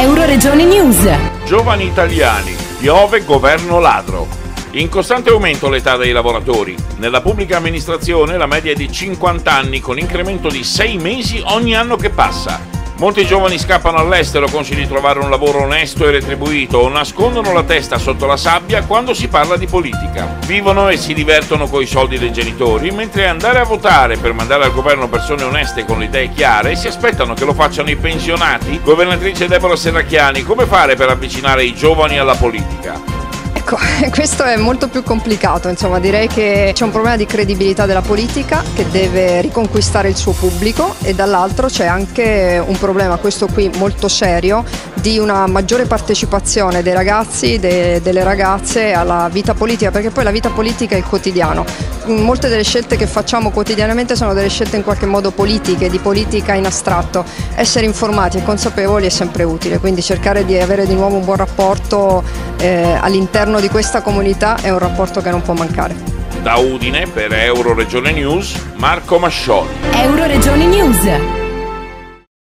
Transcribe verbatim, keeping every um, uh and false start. Euro Regioni News. Giovani italiani, piove governo ladro. In costante aumento l'età dei lavoratori. Nella pubblica amministrazione la media è di cinquanta anni con incremento di sei mesi ogni anno che passa. Molti giovani scappano all'estero consci di trovare un lavoro onesto e retribuito o nascondono la testa sotto la sabbia quando si parla di politica. Vivono e si divertono coi soldi dei genitori, mentre andare a votare per mandare al governo persone oneste con le idee chiare si aspettano che lo facciano i pensionati. Governatrice Deborah Serracchiani, come fare per avvicinare i giovani alla politica? Ecco, questo è molto più complicato, insomma direi che c'è un problema di credibilità della politica che deve riconquistare il suo pubblico e dall'altro c'è anche un problema, questo qui molto serio, di una maggiore partecipazione dei ragazzi, de, delle ragazze alla vita politica, perché poi la vita politica è il quotidiano. Molte delle scelte che facciamo quotidianamente sono delle scelte in qualche modo politiche, di politica in astratto. Essere informati e consapevoli è sempre utile, quindi cercare di avere di nuovo un buon rapporto eh, all'interno di questa comunità è un rapporto che non può mancare. Da Udine per Euro Regioni News, Marco Mascioli. Euro Regioni News.